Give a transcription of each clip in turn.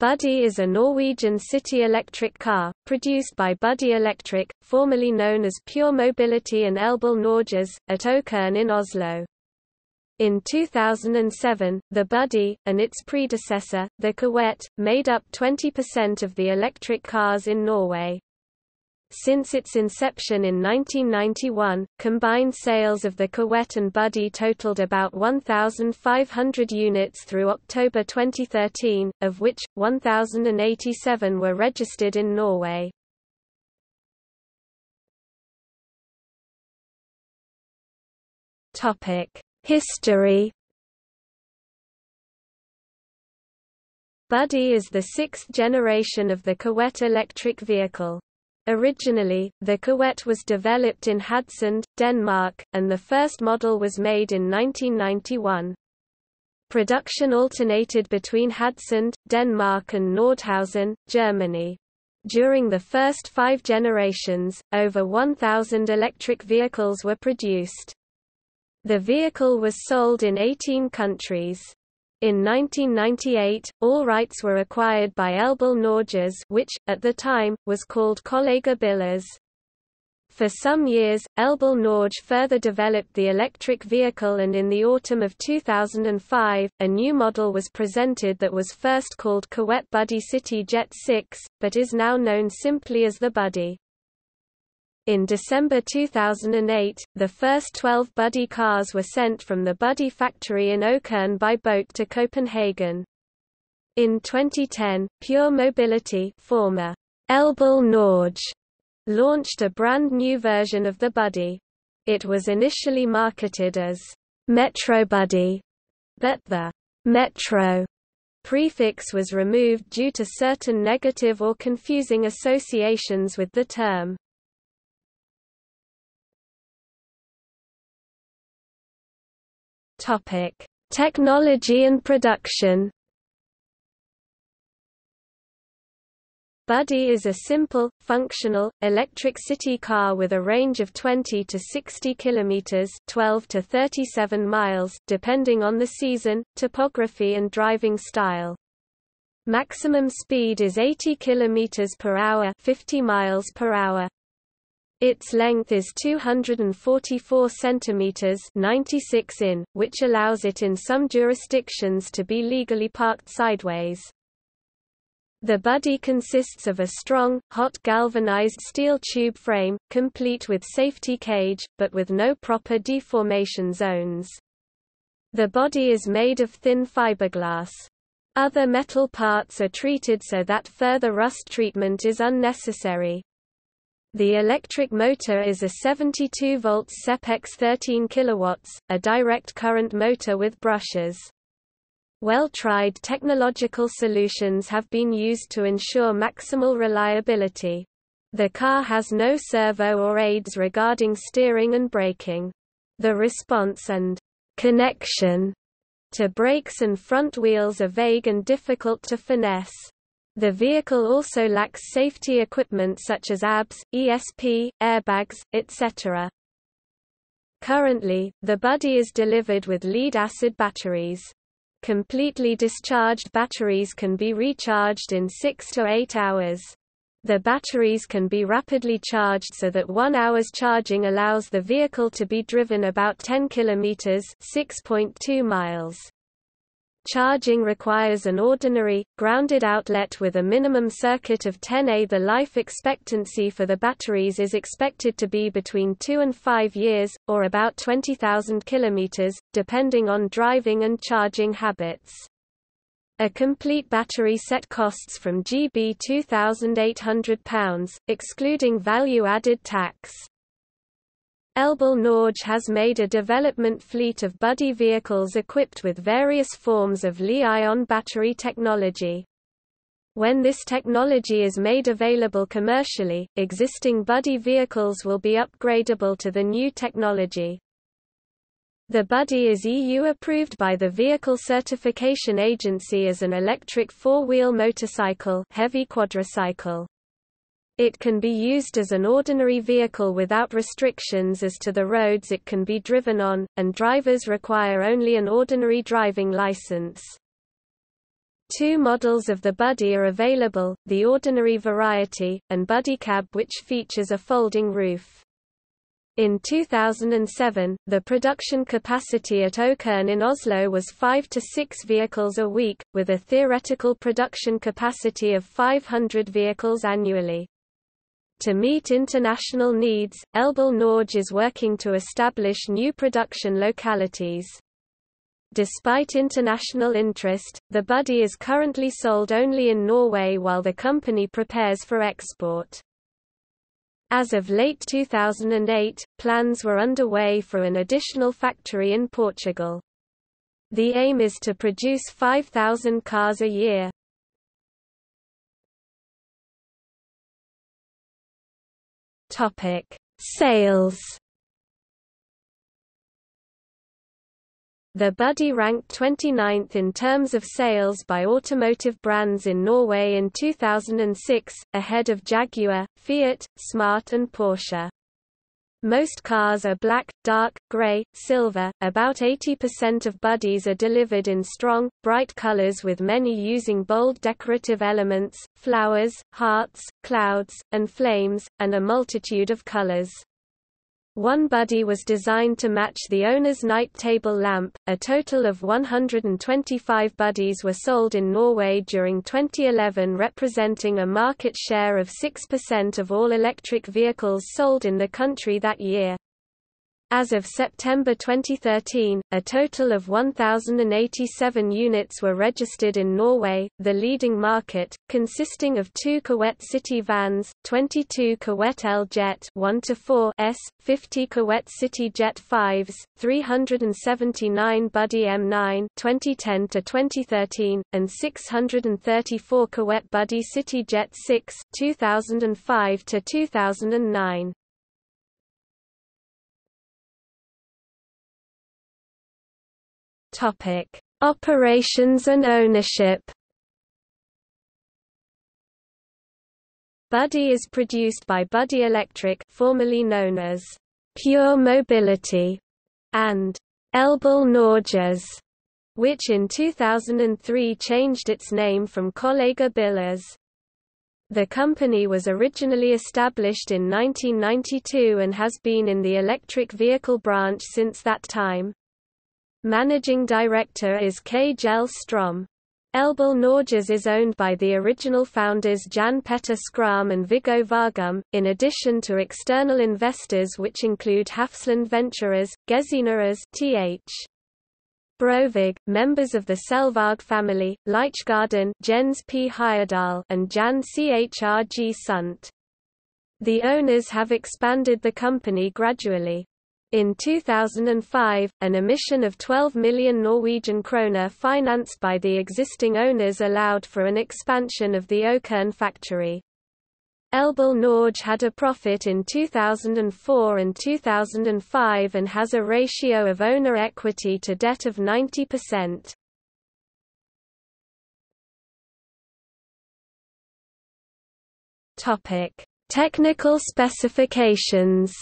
Buddy is a Norwegian city electric car, produced by Buddy Electric, formerly known as Pure Mobility and Elbil Norge AS, at Okern in Oslo. In 2007, the Buddy, and its predecessor, the Kewet, made up 20% of the electric cars in Norway. Since its inception in 1991, combined sales of the Kewet and Buddy totaled about 1,500 units through October 2013, of which, 1,087 were registered in Norway. History. Buddy is the sixth generation of the Kewet electric vehicle. Originally, the Kewet was developed in Hadsund, Denmark, and the first model was made in 1991. Production alternated between Hadsund, Denmark and Nordhausen, Germany. During the first 5 generations, over 1,000 electric vehicles were produced. The vehicle was sold in 18 countries. In 1998, all rights were acquired by Elbil Norge AS, which, at the time, was called Kollega Biler. For some years, Elbil Norge further developed the electric vehicle, and in the autumn of 2005, a new model was presented that was first called Kewet Buddy City Jet 6, but is now known simply as the Buddy. In December 2008, the first 12 Buddy cars were sent from the Buddy factory in Okern by boat to Copenhagen. In 2010, Pure Mobility, former Elbil Norge, launched a brand new version of the Buddy. It was initially marketed as Metro Buddy, but the Metro prefix was removed due to certain negative or confusing associations with the term. Technology and production. Buddy is a simple, functional, electric city car with a range of 20 to 60 kilometers (12 to 37 miles), depending on the season, topography and driving style. Maximum speed is 80 kilometers per hour (50 miles per hour). Its length is 244 centimeters (96 in), which allows it in some jurisdictions to be legally parked sideways. The Buddy consists of a strong, hot galvanized steel tube frame, complete with safety cage, but with no proper deformation zones. The body is made of thin fiberglass. Other metal parts are treated so that further rust treatment is unnecessary. The electric motor is a 72-volt Sepex 13 kW, a direct current motor with brushes. Well-tried technological solutions have been used to ensure maximal reliability. The car has no servo or aids regarding steering and braking. The response and connection to brakes and front wheels are vague and difficult to finesse. The vehicle also lacks safety equipment such as ABS, ESP, airbags, etc. Currently, the Buddy is delivered with lead-acid batteries. Completely discharged batteries can be recharged in 6 to 8 hours. The batteries can be rapidly charged so that 1 hour's charging allows the vehicle to be driven about 10 kilometers (6.2 miles). Charging requires an ordinary, grounded outlet with a minimum circuit of 10A. The life expectancy for the batteries is expected to be between 2 and 5 years, or about 20,000 kilometers, depending on driving and charging habits. A complete battery set costs from £2,800, excluding value-added tax. Elbil Norge has made a development fleet of Buddy vehicles equipped with various forms of Li-ion battery technology. When this technology is made available commercially, existing Buddy vehicles will be upgradable to the new technology. The Buddy is EU approved by the Vehicle Certification Agency as an electric 4-wheel motorcycle, heavy quadricycle. It can be used as an ordinary vehicle without restrictions as to the roads it can be driven on, and drivers require only an ordinary driving license. Two models of the Buddy are available, the ordinary variety, and Buddy Cab, which features a folding roof. In 2007, the production capacity at Okern in Oslo was 5 to 6 vehicles a week, with a theoretical production capacity of 500 vehicles annually. To meet international needs, Elbil Norge is working to establish new production localities. Despite international interest, the Buddy is currently sold only in Norway while the company prepares for export. As of late 2008, plans were underway for an additional factory in Portugal. The aim is to produce 5,000 cars a year. Topic: Sales. The Buddy ranked 29th in terms of sales by automotive brands in Norway in 2006, ahead of Jaguar, Fiat, Smart and Porsche. Most cars are black, dark, grey, silver. About 80% of Buddies are delivered in strong, bright colours, with many using bold decorative elements, flowers, hearts, clouds, and flames, and a multitude of colours. One Buddy was designed to match the owner's night table lamp. A total of 125 Buddies were sold in Norway during 2011, representing a market share of 6% of all electric vehicles sold in the country that year. As of September 2013, a total of 1,087 units were registered in Norway, the leading market, consisting of 2 Kewet City Vans, 22 Kewet L Jet 1-4s, 50 Kewet City Jet 5s, 379 Buddy M9 2010-2013, and 634 Kewet Buddy City Jet 6 2005-2009. Topic: Operations and ownership. Buddy is produced by Buddy Electric, formerly known as Pure Mobility, and Elbil Norge, which in 2003 changed its name from Kollega Biler. The company was originally established in 1992 and has been in the electric vehicle branch since that time. Managing director is K. L. Skram. Elbil Norge is owned by the original founders Jan Petter Skram and Vigo Vargum, in addition to external investors which include Hafsland Venturers, Gezineras, T. H. Brovig, members of the Selvag family, Leitschgarden, Jens P. and Jan Chrg Sunt. The owners have expanded the company gradually. In 2005, an emission of 12 million Norwegian kroner financed by the existing owners allowed for an expansion of the Okern factory. Elbil Norge had a profit in 2004 and 2005 and has a ratio of owner equity to debt of 90%. Topic: Technical specifications.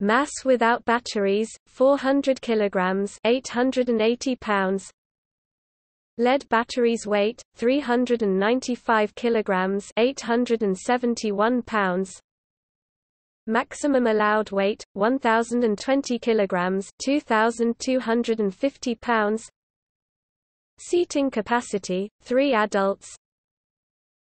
Mass without batteries 400 kilograms 880 pounds. Lead batteries weight 395 kilograms 871 pounds. Maximum allowed weight 1020 kilograms 2250 pounds. Seating capacity 3 adults.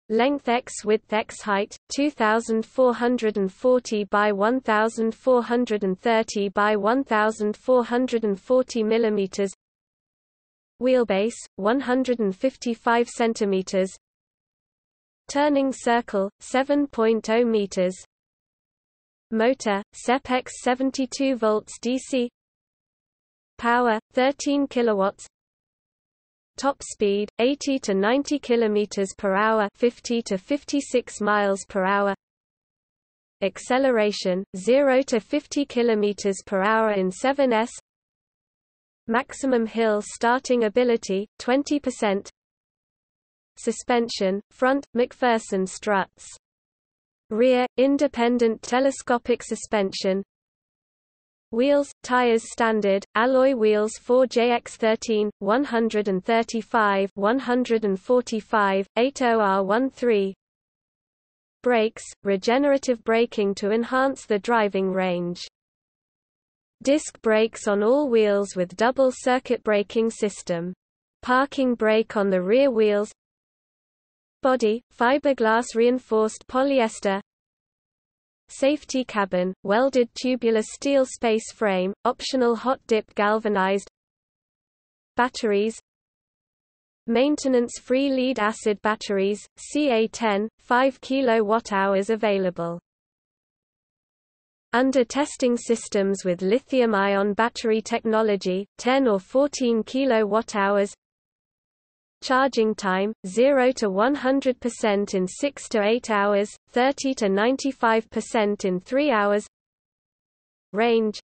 Length x width x height 2440 by 1430 by 1440 mm. Wheelbase 155 cm. Turning circle 7.0 meters. Motor Sepex 72 volts DC. Power 13 kilowatts. Top speed 80 to 90 kilometers per hour, 50 to 56 miles per hour. Acceleration 0 to 50 kilometers per hour in 7s. Maximum hill starting ability 20%. Suspension front McPherson struts. Rear independent telescopic suspension. Wheels, tires standard, alloy wheels 4JX13, 135, 145, 80R13. Brakes, regenerative braking to enhance the driving range. Disc brakes on all wheels with double circuit braking system. Parking brake on the rear wheels. Body, fiberglass reinforced polyester. Safety cabin, welded tubular steel space frame, optional hot dip galvanized. Batteries. Maintenance-free lead-acid batteries, CA10, 5 kWh available. Under testing systems with lithium-ion battery technology, 10 or 14 kWh. Charging time, 0 to 100% in 6 to 8 hours, 30 to 95% in 3 hours. Range.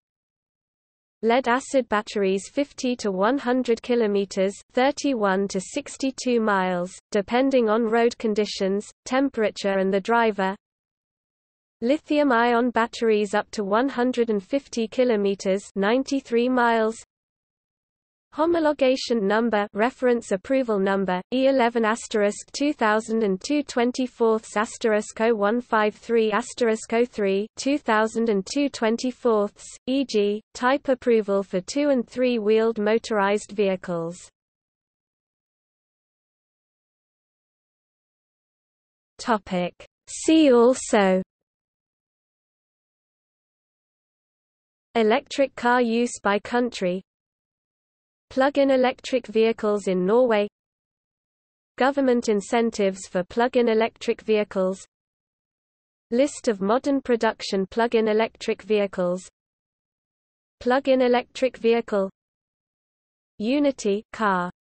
Lead-acid batteries 50 to 100 km, 31 to 62 miles, depending on road conditions, temperature and the driver. Lithium-ion batteries up to 150 km, 93 miles. Homologation number reference approval number E11*2002-24*01530*3 2002/24 e.g. type approval for 2- and 3- wheeled motorized vehicles. Topic See also Electric car use by country Plug-in electric vehicles in Norway Government incentives for plug-in electric vehicles List of modern production plug-in electric vehicles Plug-in electric vehicle Unity car